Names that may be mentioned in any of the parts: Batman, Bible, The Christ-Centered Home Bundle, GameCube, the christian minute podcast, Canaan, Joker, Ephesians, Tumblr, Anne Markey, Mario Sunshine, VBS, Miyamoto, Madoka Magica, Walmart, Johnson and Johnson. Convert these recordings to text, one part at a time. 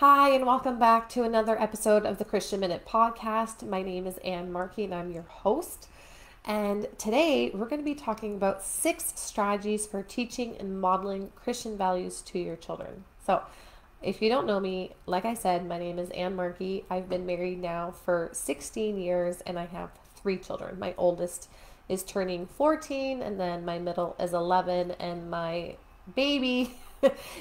Hi, and welcome back to another episode of the Christian Minute podcast. My name is Anne Markey, and I'm your host. And today, we're going to be talking about 6 strategies for teaching and modeling Christian values to your children. So, if you don't know me, like I said, my name is Anne Markey. I've been married now for 16 years, and I have 3 children. My oldest is turning 14, and then my middle is 11, and my baby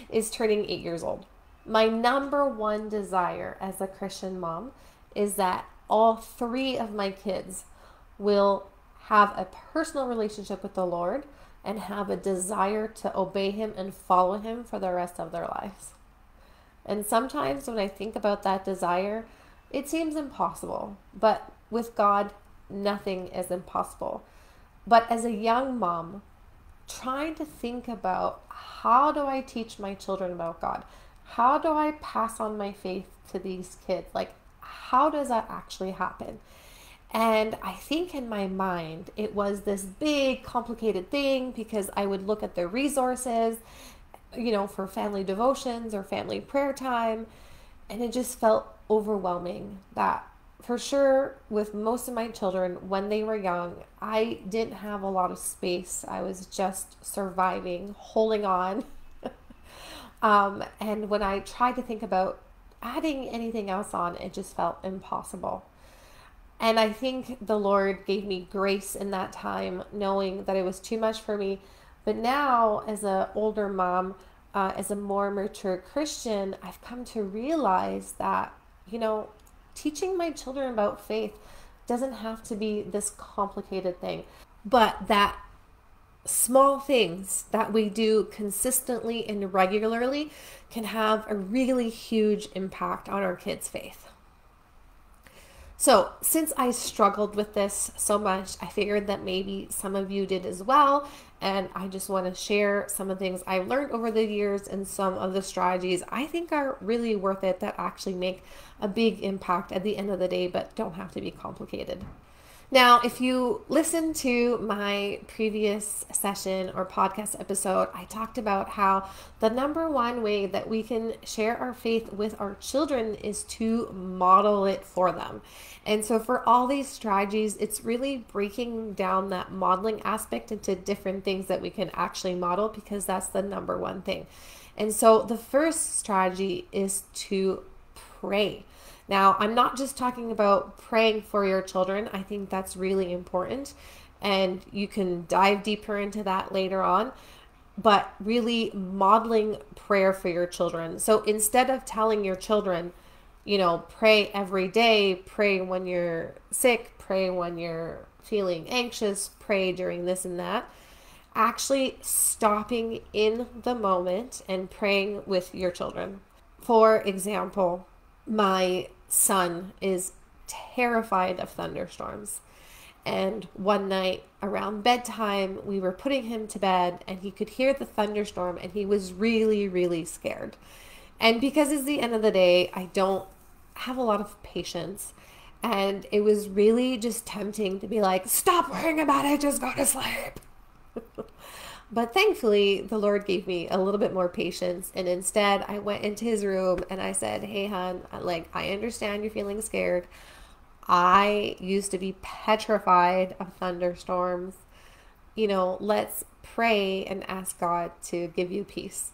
is turning 8 years old. My number one desire as a Christian mom is that all 3 of my kids will have a personal relationship with the Lord and have a desire to obey Him and follow Him for the rest of their lives. And sometimes when I think about that desire, it seems impossible, but with God, nothing is impossible. But as a young mom, trying to think about how do I teach my children about God? How do I pass on my faith to these kids? Like, how does that actually happen? And I think in my mind, it was this big, complicated thing because I would look at the resources, you know, for family devotions or family prayer time. And it just felt overwhelming that for sure with most of my children, when they were young, I didn't have a lot of space. I was just surviving, holding on. And when I tried to think about adding anything else on, it just felt impossible. And I think the Lord gave me grace in that time, knowing that it was too much for me. But now, as an older mom, as a more mature Christian, I've come to realize that, you know, teaching my children about faith doesn't have to be this complicated thing, but that small things that we do consistently and regularly can have a really huge impact on our kids' faith. So since I struggled with this so much, I figured that maybe some of you did as well. And I just want to share some of the things I've learned over the years and some of the strategies I think are really worth it that actually make a big impact at the end of the day, but don't have to be complicated. Now, if you listen to my previous session or podcast episode, I talked about how the number one way that we can share our faith with our children is to model it for them. And so for all these strategies, it's really breaking down that modeling aspect into different things that we can actually model because that's the number one thing. And so the first strategy is to pray. Now, I'm not just talking about praying for your children. I think that's really important, and you can dive deeper into that later on, but really modeling prayer for your children. So instead of telling your children, you know, pray every day, pray when you're sick, pray when you're feeling anxious, pray during this and that, actually stopping in the moment and praying with your children. For example, my son is terrified of thunderstorms, and one night around bedtime we were putting him to bed and he could hear the thunderstorm and he was really scared. And because it's the end of the day, I don't have a lot of patience, and it was really just tempting to be like, stop worrying about it, just go to sleep. But thankfully, the Lord gave me a little bit more patience. And instead, I went into his room and I said, hey, hon, like, I understand you're feeling scared. I used to be petrified of thunderstorms. You know, let's pray and ask God to give you peace.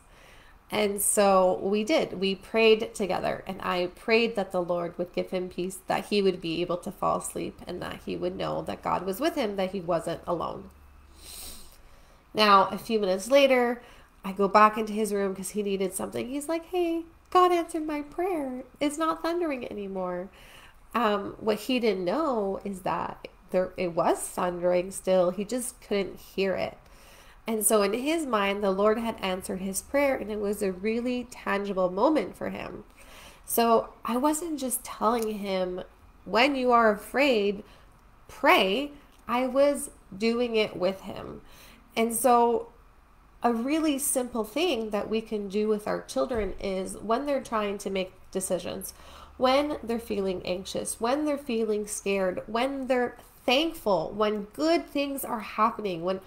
And so we did. We prayed together. And I prayed that the Lord would give him peace, that he would be able to fall asleep, and that he would know that God was with him, that he wasn't alone. Now, a few minutes later, I go back into his room because he needed something. He's like, hey, God answered my prayer. It's not thundering anymore. What he didn't know is that it was thundering still. He just couldn't hear it. And so in his mind, the Lord had answered his prayer, and it was a really tangible moment for him. So I wasn't just telling him, when you are afraid, pray. I was doing it with him. And so a really simple thing that we can do with our children is when they're trying to make decisions, when they're feeling anxious, when they're feeling scared, when they're thankful, when good things are happening, when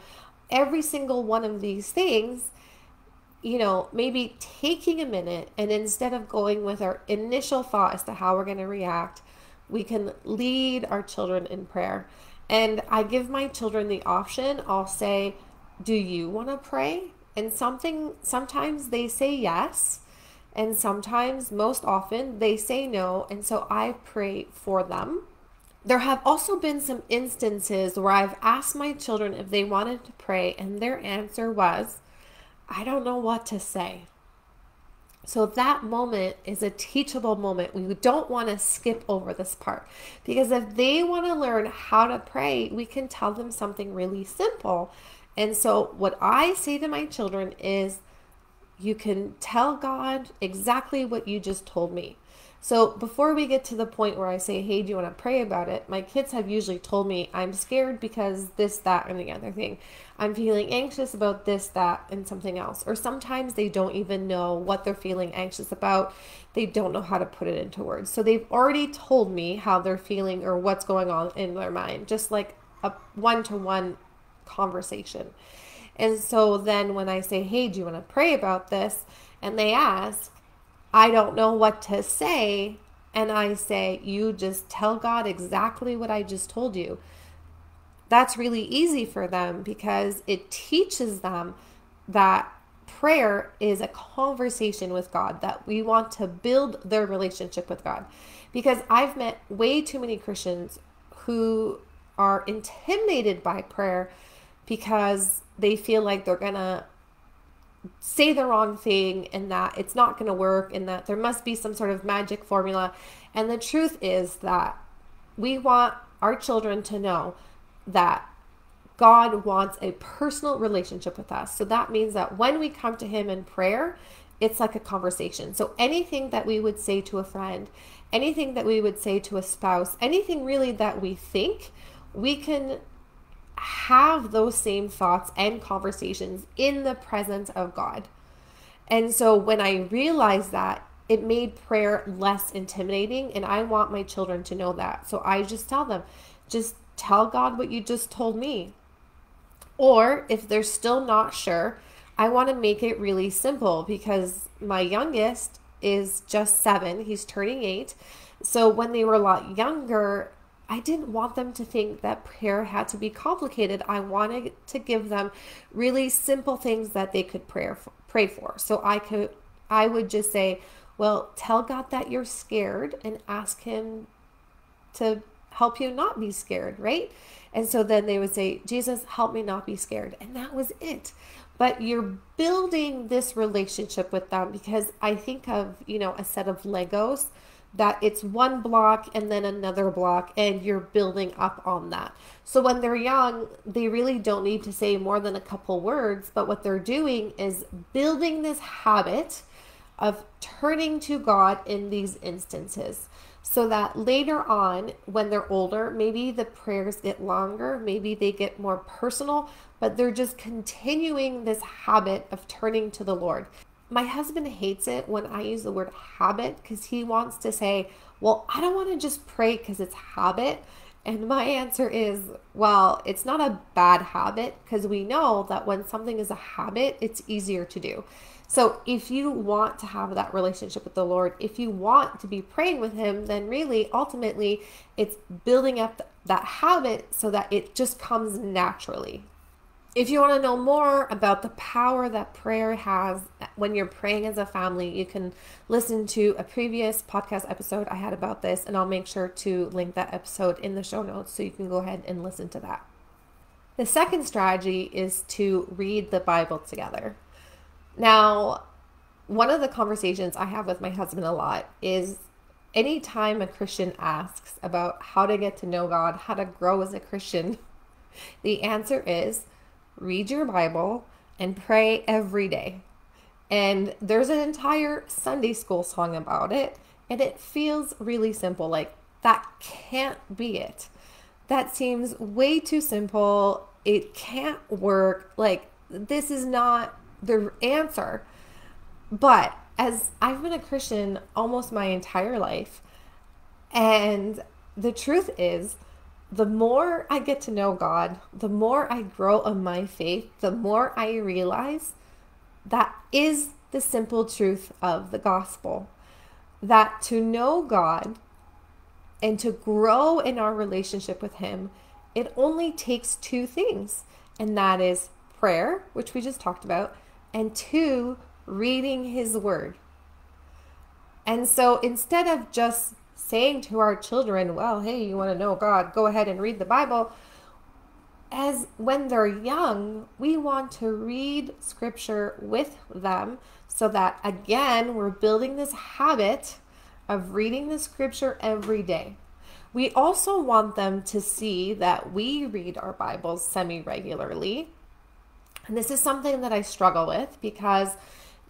every single one of these things, you know, maybe taking a minute, and instead of going with our initial thought as to how we're going to react, we can lead our children in prayer. And I give my children the option. I'll say, do you want to pray? And sometimes they say yes, and sometimes, most often, they say no. And so I pray for them. There have also been some instances where I've asked my children if they wanted to pray, and their answer was, I don't know what to say. So that moment is a teachable moment. We don't want to skip over this part, because if they want to learn how to pray, we can tell them something really simple. And so what I say to my children is, you can tell God exactly what you just told me. So before we get to the point where I say, hey, do you want to pray about it? My kids have usually told me, I'm scared because this, that, and the other thing. I'm feeling anxious about this, that, and something else. Or sometimes they don't even know what they're feeling anxious about. They don't know how to put it into words. So they've already told me how they're feeling or what's going on in their mind, just like a one-to-one conversation. And so then when I say, hey, do you want to pray about this? And they ask, I don't know what to say. And I say, you just tell God exactly what I just told you. That's really easy for them, because it teaches them that prayer is a conversation with God, that we want to build their relationship with God. Because I've met way too many Christians who are intimidated by prayer because they feel like they're going to say the wrong thing, and that it's not going to work, and that there must be some sort of magic formula. And the truth is that we want our children to know that God wants a personal relationship with us. So that means that when we come to Him in prayer, it's like a conversation. So anything that we would say to a friend, anything that we would say to a spouse, anything really that we think, we can have those same thoughts and conversations in the presence of God. And so when I realized that, it made prayer less intimidating, and I want my children to know that. So I just tell them, just tell God what you just told me. Or if they're still not sure, I want to make it really simple, because my youngest is just 7. He's turning 8. So when they were a lot younger, I didn't want them to think that prayer had to be complicated. I wanted to give them really simple things that they could pray for. So I would just say, well, tell God that you're scared and ask Him to help you not be scared, right? And so then they would say, Jesus, help me not be scared. And that was it. But you're building this relationship with them, because I think of, you know, a set of Legos, that it's one block and then another block, and you're building up on that. So when they're young, they really don't need to say more than a couple words, but what they're doing is building this habit of turning to God in these instances, so that later on, when they're older, maybe the prayers get longer, maybe they get more personal, but they're just continuing this habit of turning to the Lord. My husband hates it when I use the word habit, because he wants to say, well, I don't want to just pray because it's habit. And my answer is, well, it's not a bad habit, because we know that when something is a habit, it's easier to do. So if you want to have that relationship with the Lord, if you want to be praying with Him, then really, ultimately, it's building up that habit so that it just comes naturally. If you want to know more about the power that prayer has when you're praying as a family, you can listen to a previous podcast episode I had about this, and I'll make sure to link that episode in the show notes, so you can go ahead and listen to that. The second strategy is to read the Bible together. Now, one of the conversations I have with my husband a lot is, anytime a Christian asks about how to get to know God, how to grow as a Christian, the answer is, read your Bible and pray every day. And there's an entire Sunday school song about it, and it feels really simple. Like, that can't be it. That seems way too simple. It can't work. Like, this is not the answer. But as I've been a Christian almost my entire life, and the truth is, the more I get to know God, the more I grow in my faith, the more I realize That is the simple truth of the gospel, that to know God and to grow in our relationship with Him, it only takes two things, and that is prayer, which we just talked about, and two, reading His Word. And so instead of just saying to our children, well, hey, you want to know God, go ahead and read the Bible, as when they're young, we want to read scripture with them so that, again, we're building this habit of reading the scripture every day. We also want them to see that we read our Bibles semi-regularly. And this is something that I struggle with, because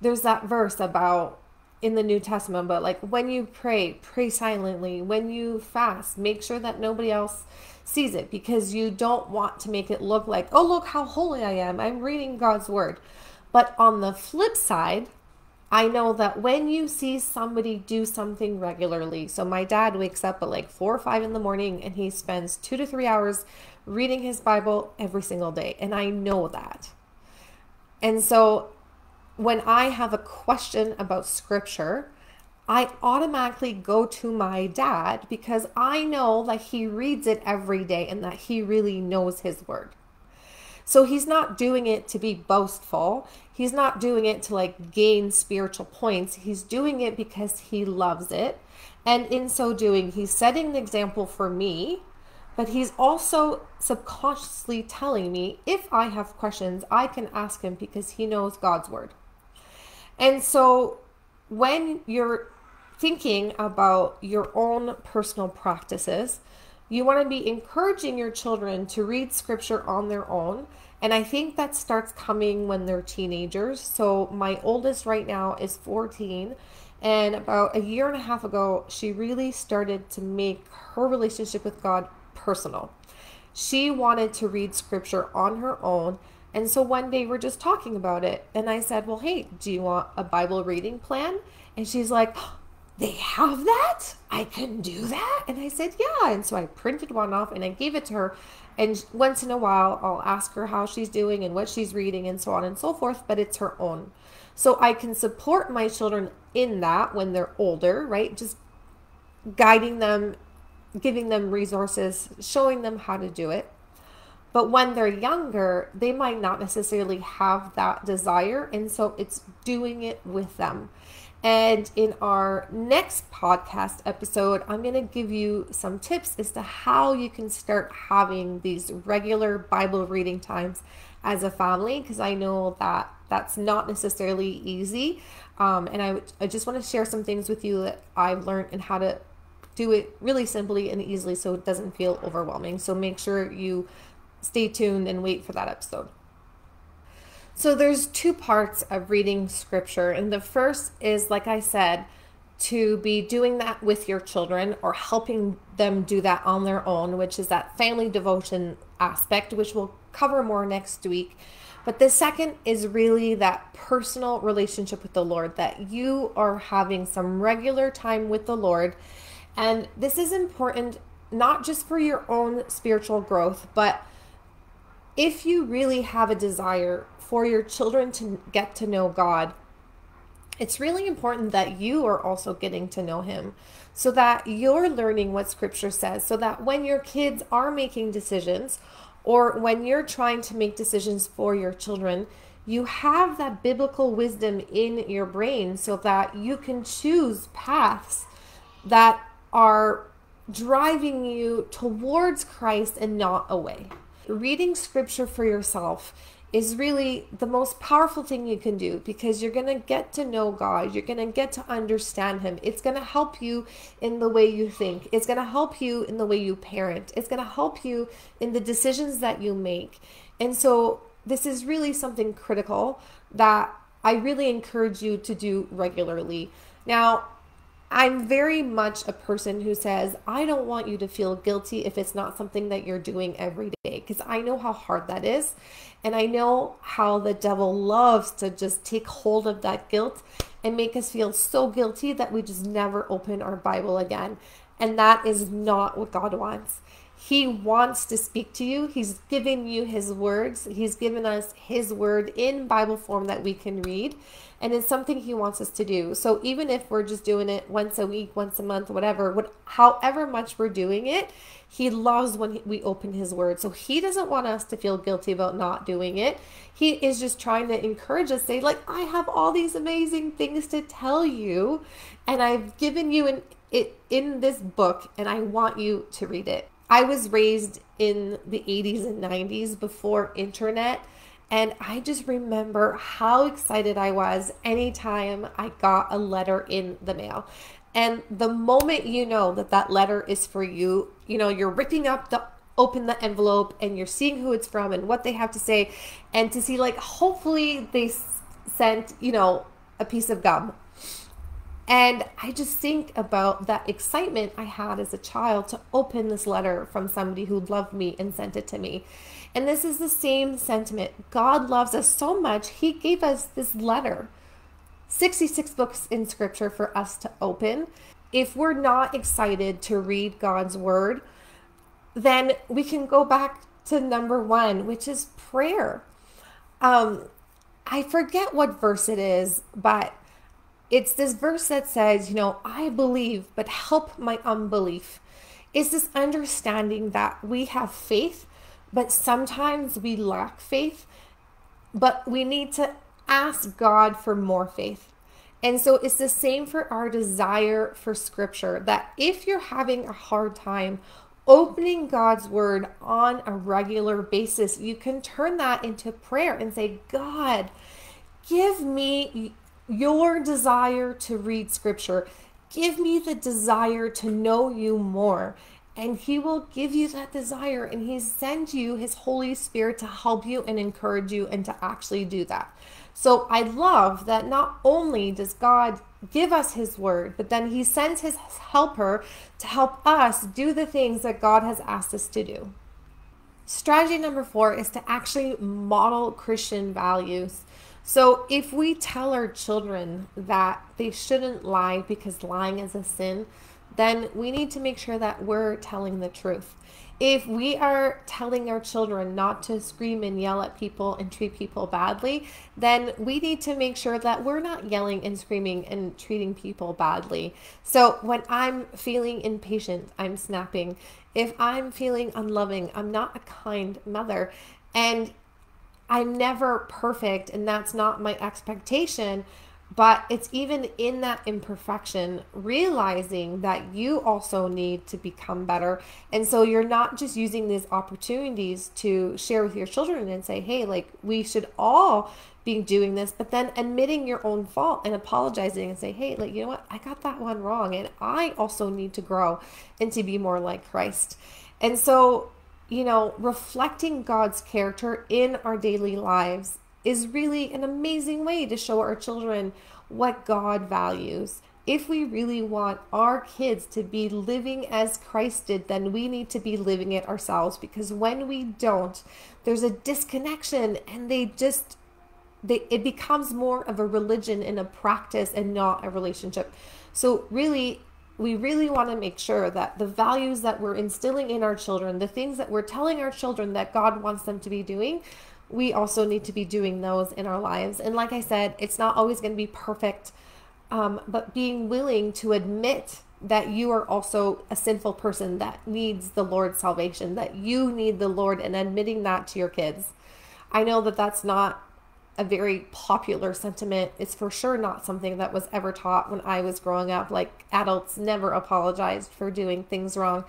there's that verse about in the New Testament, but like, when you pray, pray silently. When you fast, make sure that nobody else sees it, because you don't want to make it look like, oh, look how holy I am, I'm reading God's word. But on the flip side, I know that when you see somebody do something regularly, so my dad wakes up at like 4 or 5 in the morning and he spends 2 to 3 hours reading his Bible every single day. And I know that. And so when I have a question about scripture, I automatically go to my dad, because I know that he reads it every day and that he really knows his word. So he's not doing it to be boastful. He's not doing it to like gain spiritual points. He's doing it because he loves it. And in so doing, he's setting the example for me, but he's also subconsciously telling me if I have questions, I can ask him, because he knows God's word. And so when you're thinking about your own personal practices, you want to be encouraging your children to read scripture on their own. And I think that starts coming when they're teenagers. So my oldest right now is 14. And about a year and a half ago, she really started to make her relationship with God personal. She wanted to read scripture on her own. And so one day we're just talking about it. And I said, well, hey, do you want a Bible reading plan? And she's like, they have that? I can do that? And I said, yeah. And so I printed one off and I gave it to her. And once in a while, I'll ask her how she's doing and what she's reading and so on and so forth, but it's her own. So I can support my children in that when they're older, right? Just guiding them, giving them resources, showing them how to do it. But when they're younger, they might not necessarily have that desire. And so it's doing it with them. And in our next podcast episode, I'm going to give you some tips as to how you can start having these regular Bible reading times as a family, because I know that that's not necessarily easy. And I just want to share some things with you that I've learned and how to do it really simply and easily so it doesn't feel overwhelming. So make sure you stay tuned and wait for that episode. So there's two parts of reading scripture. And the first is, like I said, to be doing that with your children or helping them do that on their own, which is that family devotion aspect, which we'll cover more next week. But the second is really that personal relationship with the Lord, that you are having some regular time with the Lord. And this is important, not just for your own spiritual growth, but if you really have a desire for your children to get to know God, it's really important that you are also getting to know Him, so that you're learning what scripture says, so that when your kids are making decisions, or when you're trying to make decisions for your children, you have that biblical wisdom in your brain so that you can choose paths that are driving you towards Christ and not away. Reading scripture for yourself is really the most powerful thing you can do, because you're going to get to know God. You're going to get to understand Him. It's going to help you in the way you think. It's going to help you in the way you parent. It's going to help you in the decisions that you make. And so this is really something critical that I really encourage you to do regularly. Now, I'm very much a person who says, I don't want you to feel guilty if it's not something that you're doing every day, because I know how hard that is. And I know how the devil loves to just take hold of that guilt and make us feel so guilty that we just never open our Bible again. And that is not what God wants. He wants to speak to you. He's given you his words. He's given us his word in Bible form that we can read. And it's something he wants us to do. So even if we're just doing it once a week, once a month, whatever, however much we're doing it, he loves when we open his word. So he doesn't want us to feel guilty about not doing it. He is just trying to encourage us, say like, I have all these amazing things to tell you, and I've given you it in this book, and I want you to read it. I was raised in the 80s and 90s before internet, and I just remember how excited I was anytime I got a letter in the mail. And the moment you know that that letter is for you, you know, you're ripping up open the envelope and you're seeing who it's from and what they have to say, and to see like, hopefully they sent, you know, a piece of gum. And I just think about that excitement I had as a child to open this letter from somebody who loved me and sent it to me. And this is the same sentiment. God loves us so much. He gave us this letter, 66 books in scripture for us to open. If we're not excited to read God's word, then we can go back to number one, which is prayer. I forget what verse it is, but it's this verse that says, you know, I believe, but help my unbelief. It's this understanding that we have faith, but sometimes we lack faith, but we need to ask God for more faith. And so it's the same for our desire for scripture, that if you're having a hard time opening God's word on a regular basis, you can turn that into prayer and say, God, give me your desire to read scripture. Give me the desire to know you more. And he will give you that desire, and he sends you his Holy Spirit to help you and encourage you and to actually do that. So I love that not only does God give us his word, but then he sends his helper to help us do the things that God has asked us to do. Strategy number 4 is to actually model Christian values. So if we tell our children that they shouldn't lie because lying is a sin, then we need to make sure that we're telling the truth. If we are telling our children not to scream and yell at people and treat people badly, then we need to make sure that we're not yelling and screaming and treating people badly. So when I'm feeling impatient, I'm snapping. If I'm feeling unloving, I'm not a kind mother. And I'm never perfect, and that's not my expectation, but it's even in that imperfection, realizing that you also need to become better. And so you're not just using these opportunities to share with your children and say, hey, like, we should all be doing this, but then admitting your own fault and apologizing and say, hey, like, you know what, I got that one wrong, and I also need to grow and to be more like Christ. And so, you know, reflecting God's character in our daily lives is really an amazing way to show our children what God values. If we really want our kids to be living as Christ did, then we need to be living it ourselves, because when we don't, there's a disconnection, and it becomes more of a religion and a practice and not a relationship. So really, we really want to make sure that the values that we're instilling in our children, the things that we're telling our children that God wants them to be doing, we also need to be doing those in our lives. And like I said, it's not always going to be perfect, but being willing to admit that you are also a sinful person that needs the Lord's salvation, that you need the Lord, and admitting that to your kids. I know that that's not a very popular sentiment. It's for sure not something that was ever taught when I was growing up. Like, adults never apologized for doing things wrong.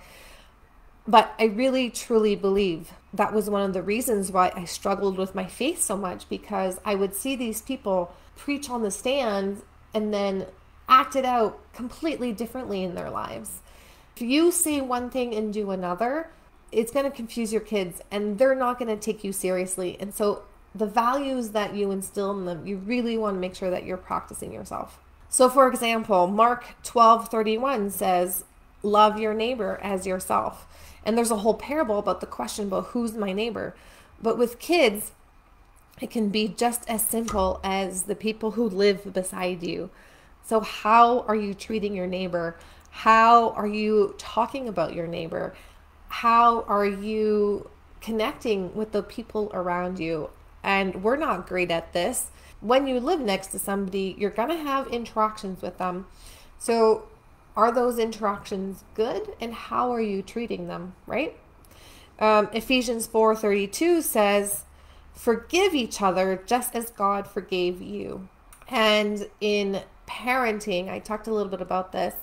But I really truly believe that was one of the reasons why I struggled with my faith so much, because I would see these people preach on the stand and then act it out completely differently in their lives. If you say one thing and do another, it's going to confuse your kids, and they're not going to take you seriously. And so the values that you instill in them, you really want to make sure that you're practicing yourself. So for example, Mark 12:31 says, love your neighbor as yourself. And there's a whole parable about the question about who's my neighbor. But with kids, it can be just as simple as the people who live beside you. So how are you treating your neighbor? How are you talking about your neighbor? how are you connecting with the people around you? And we're not great at this. When you live next to somebody, you're going to have interactions with them. So are those interactions good? And how are you treating them, right? Ephesians 4:32 says, forgive each other just as God forgave you. And in parenting, I talked a little bit about this.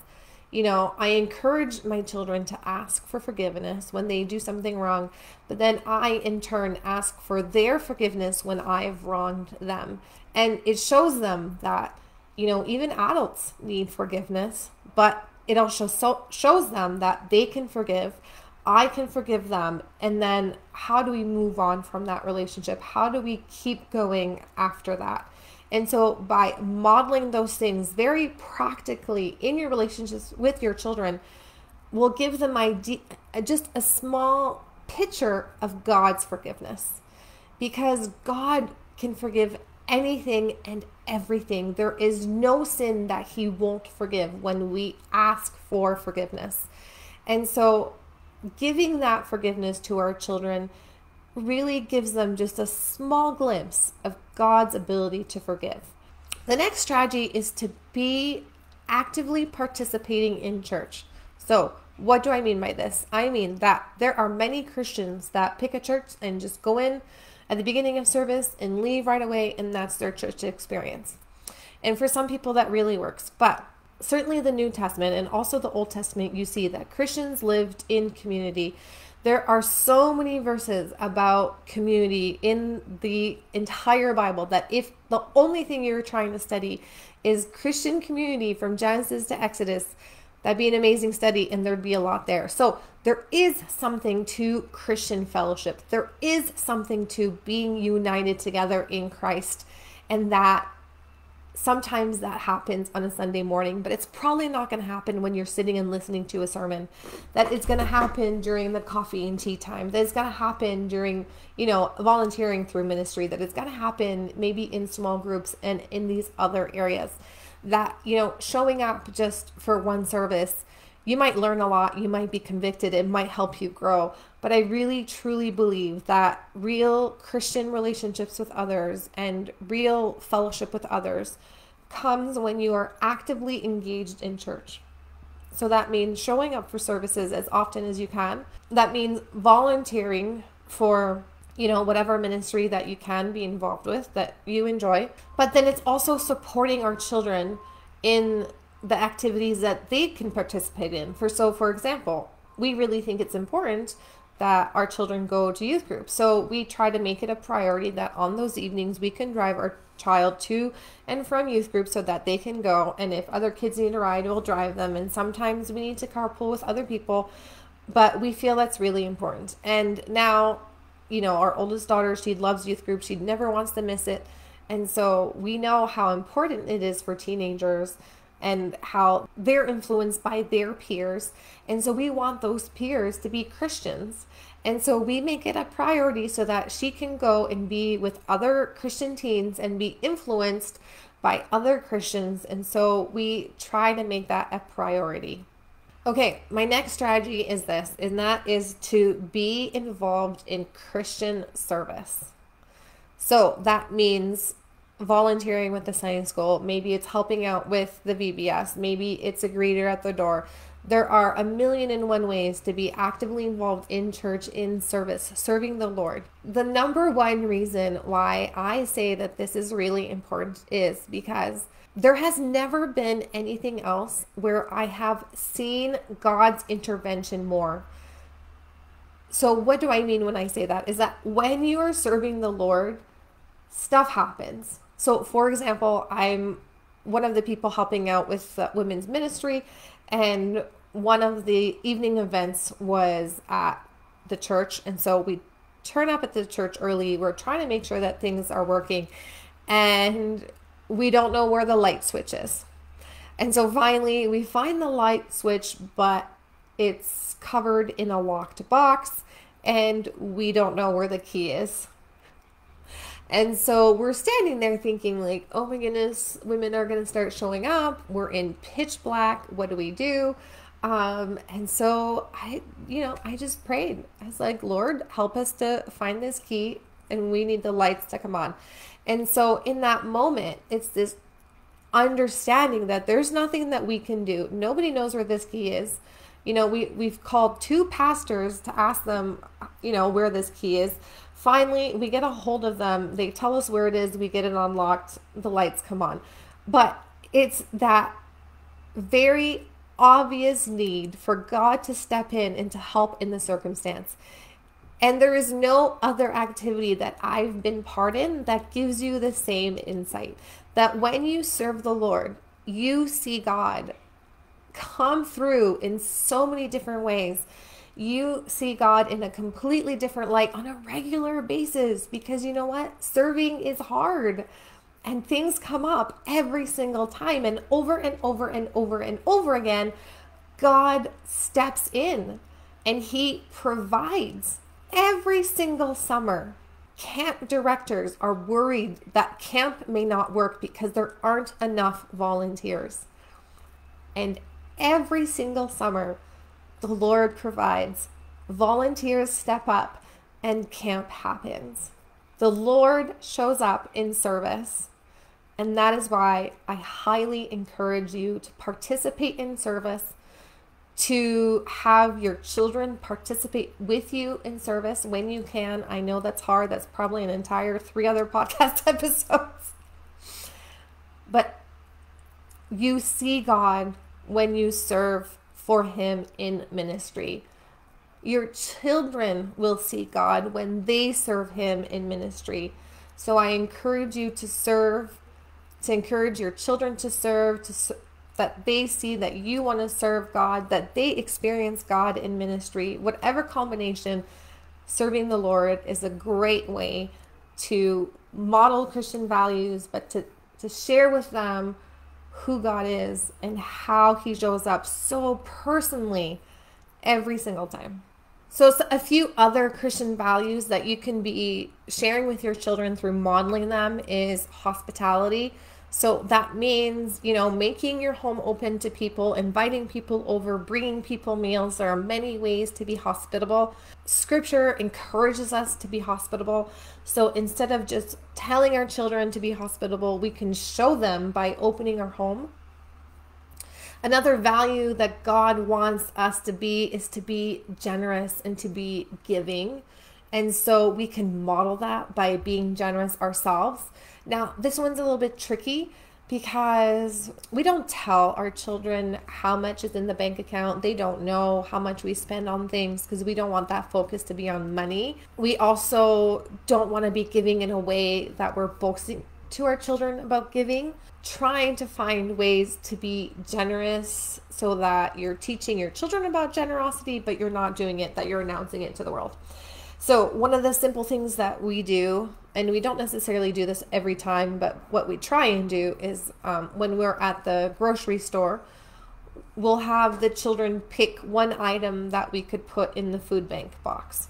You know, I encourage my children to ask for forgiveness when they do something wrong, but then I in turn ask for their forgiveness when I've wronged them. And it shows them that, you know, even adults need forgiveness, but it also shows them that they can forgive, I can forgive them. And then how do we move on from that relationship? How do we keep going after that? And so by modeling those things very practically in your relationships with your children, will give them just a small picture of God's forgiveness, because God can forgive anything and everything. There is no sin that he won't forgive when we ask for forgiveness. And so giving that forgiveness to our children really gives them just a small glimpse of God's ability to forgive. The next strategy is to be actively participating in church. So what do I mean by this? I mean that there are many Christians that pick a church and just go in at the beginning of service and leave right away, and that's their church experience. And for some people that really works, but certainly the New Testament and also the Old Testament, you see that Christians lived in community. There are so many verses about community in the entire Bible that if the only thing you're trying to study is Christian community from Genesis to Exodus, that'd be an amazing study, and there'd be a lot there. So there is something to Christian fellowship. There is something to being united together in Christ, and that sometimes that happens on a Sunday morning, but it's probably not going to happen when you're sitting and listening to a sermon. That it's going to happen during the coffee and tea time. That it's going to happen during, you know, volunteering through ministry. That it's going to happen maybe in small groups and in these other areas. That, you know, showing up just for one service, you might learn a lot. You might be convicted. It might help you grow. But I really, truly believe that real Christian relationships with others and real fellowship with others comes when you are actively engaged in church. So that means showing up for services as often as you can. That means volunteering for, you know, whatever ministry that you can be involved with that you enjoy. But then it's also supporting our children in the activities that they can participate in. For example, we really think it's important that our children go to youth group. So we try to make it a priority that on those evenings we can drive our child to and from youth group so that they can go. And if other kids need a ride, we'll drive them. And sometimes we need to carpool with other people, but we feel that's really important. And now, you know, our oldest daughter, she loves youth group. She never wants to miss it. And so we know how important it is for teenagers and how they're influenced by their peers. And so we want those peers to be Christians. And so we make it a priority so that she can go and be with other Christian teens and be influenced by other Christians. And so we try to make that a priority. Okay, my next strategy is this, and that is to be involved in Christian service. So that means volunteering with the Sunday school. Maybe it's helping out with the VBS. Maybe it's a greeter at the door. There are a million and one ways to be actively involved in church, in service, serving the Lord. The number one reason why I say that this is really important is because there has never been anything else where I have seen God's intervention more. So what do I mean when I say that? Is that when you are serving the Lord, stuff happens. So for example, I'm one of the people helping out with the women's ministry, and one of the evening events was at the church. And so we turn up at the church early. We're trying to make sure that things are working, and we don't know where the light switch is. And so finally we find the light switch, but it's covered in a locked box and we don't know where the key is. And so we're standing there thinking like, oh my goodness, women are going to start showing up. We're in pitch black. What do we do? And so I just prayed. I was like, Lord, help us to find this key, and we need the lights to come on. And so in that moment, it's this understanding that there's nothing that we can do. Nobody knows where this key is. You know, we've called two pastors to ask them, where this key is. Finally, we get a hold of them. They tell us where it is. We get it unlocked. The lights come on. But it's that very obvious need for God to step in and to help in the circumstance. And there is no other activity that I've been part in that gives you the same insight. That when you serve the Lord, you see God come through in so many different ways. You see God in a completely different light on a regular basis, because you know what? Serving is hard, and things come up every single time, and over and over and over again, God steps in and He provides every single summer. Camp directors are worried that camp may not work because there aren't enough volunteers. And every single summer, the Lord provides. Volunteers step up and camp happens. The Lord shows up in service. And that is why I highly encourage you to participate in service, to have your children participate with you in service when you can. I know that's hard. That's probably an entire 3 other podcast episodes. But you see God when you serve for Him in ministry. Your children will see God when they serve Him in ministry. So I encourage you to serve, to encourage your children to serve, that they see that you want to serve God, that they experience God in ministry. Whatever combination, serving the Lord is a great way to model Christian values, but to share with them who God is and how He shows up so personally every single time. So a few other Christian values that you can be sharing with your children through modeling them is hospitality. So that means, making your home open to people, inviting people over, bringing people meals. There are many ways to be hospitable. Scripture encourages us to be hospitable. So instead of just telling our children to be hospitable, we can show them by opening our home. Another value that God wants us to be is to be generous and to be giving. And so we can model that by being generous ourselves. Now, this one's a little bit tricky because we don't tell our children how much is in the bank account. They don't know how much we spend on things because we don't want that focus to be on money. We also don't want to be giving in a way that we're boasting to our children about giving. Trying to find ways to be generous so that you're teaching your children about generosity, but you're not doing it, that you're announcing it to the world. So one of the simple things that we do, and we don't necessarily do this every time, but what we try and do is when we're at the grocery store, we'll have the children pick one item that we could put in the food bank box.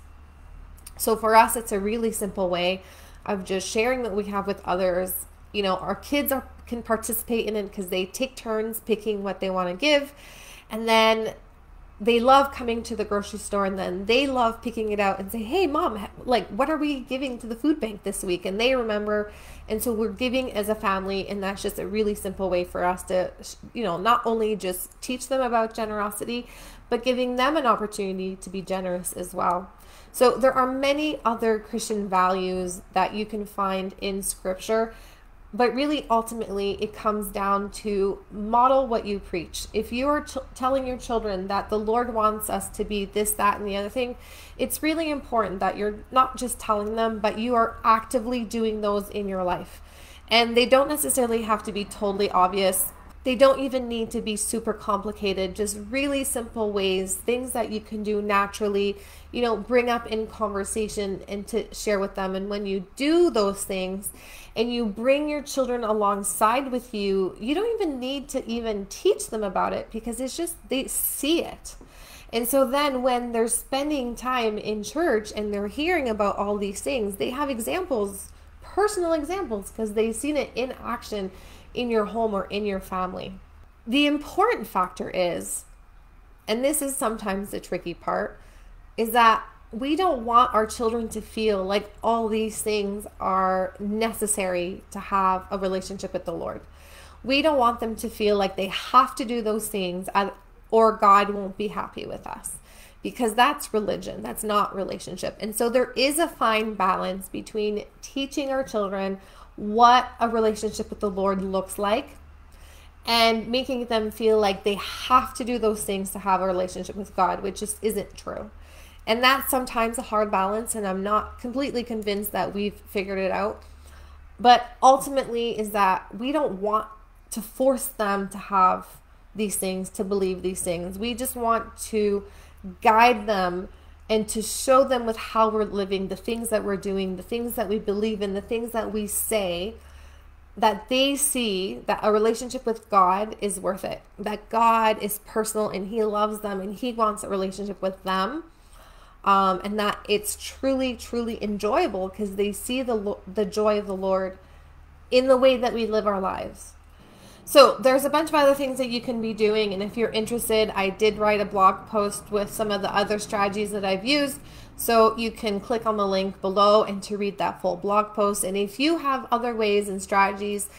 So for us, it's a really simple way of just sharing what we have with others. Our kids can participate in it because they take turns picking what they want to give, and then they love coming to the grocery store, and then they love picking it out and say, hey, Mom, like, what are we giving to the food bank this week? And they remember. And so we're giving as a family. And that's just a really simple way for us to, not only just teach them about generosity, but giving them an opportunity to be generous as well. So there are many other Christian values that you can find in Scripture. But really, ultimately, it comes down to model what you preach. If you are telling your children that the Lord wants us to be this, that, and the other thing, it's really important that you're not just telling them, but you are actively doing those in your life. And they don't necessarily have to be totally obvious. They don't even need to be super complicated, just really simple ways, things that you can do naturally, bring up in conversation and to share with them. And when you do those things and you bring your children alongside with you, you don't even need to even teach them about it because it's just, they see it. And so then when they're spending time in church and they're hearing about all these things, they have examples, personal examples, because they've seen it in action in your home or in your family. The important factor is and this is sometimes the tricky part, is that we don't want our children to feel like all these things are necessary to have a relationship with the Lord. We don't want them to feel like they have to do those things or God won't be happy with us, because that's religion. That's not relationship. And so there is a fine balance between teaching our children what a relationship with the Lord looks like and making them feel like they have to do those things to have a relationship with God, which just isn't true. And that's sometimes a hard balance, and I'm not completely convinced that we've figured it out. But ultimately is that we don't want to force them to have these things, to believe these things. We just want to guide them and to show them with how we're living, the things that we're doing, the things that we believe in, the things that we say, that they see that a relationship with God is worth it, that God is personal and He loves them and He wants a relationship with them. And that it's truly, truly enjoyable because they see the joy of the Lord in the way that we live our lives. So there's a bunch of other things that you can be doing. And if you're interested, I did write a blog post with some of the other strategies that I've used. So you can click on the link below and to read that full blog post. And if you have other ways and strategies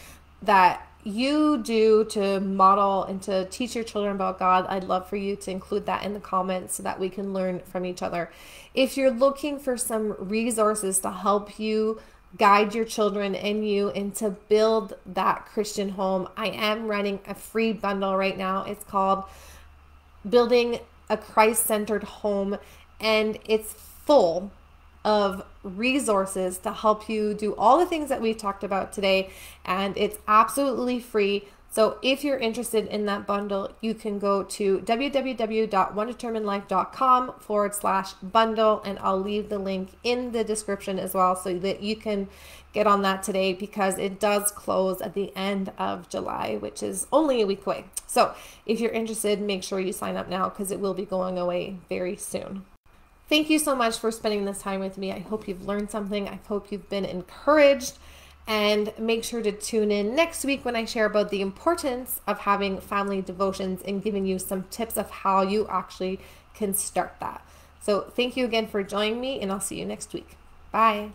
that you do to model and to teach your children about God, I'd love for you to include that in the comments so that we can learn from each other. If you're looking for some resources to help you guide your children and you and to build that Christian home, I am running a free bundle right now. It's called Building a Christ-Centered Home, and it's full of resources to help you do all the things that we talked about today, and it's absolutely free. So if you're interested in that bundle, you can go to www.onedeterminedlife.com/bundle, and I'll leave the link in the description as well so that you can get on that today, because it does close at the end of July, which is only a week away. So if you're interested, make sure you sign up now because it will be going away very soon. Thank you so much for spending this time with me. I hope you've learned something. I hope you've been encouraged. And make sure to tune in next week when I share about the importance of having family devotions and giving you some tips of how you actually can start that. So thank you again for joining me, and I'll see you next week. Bye.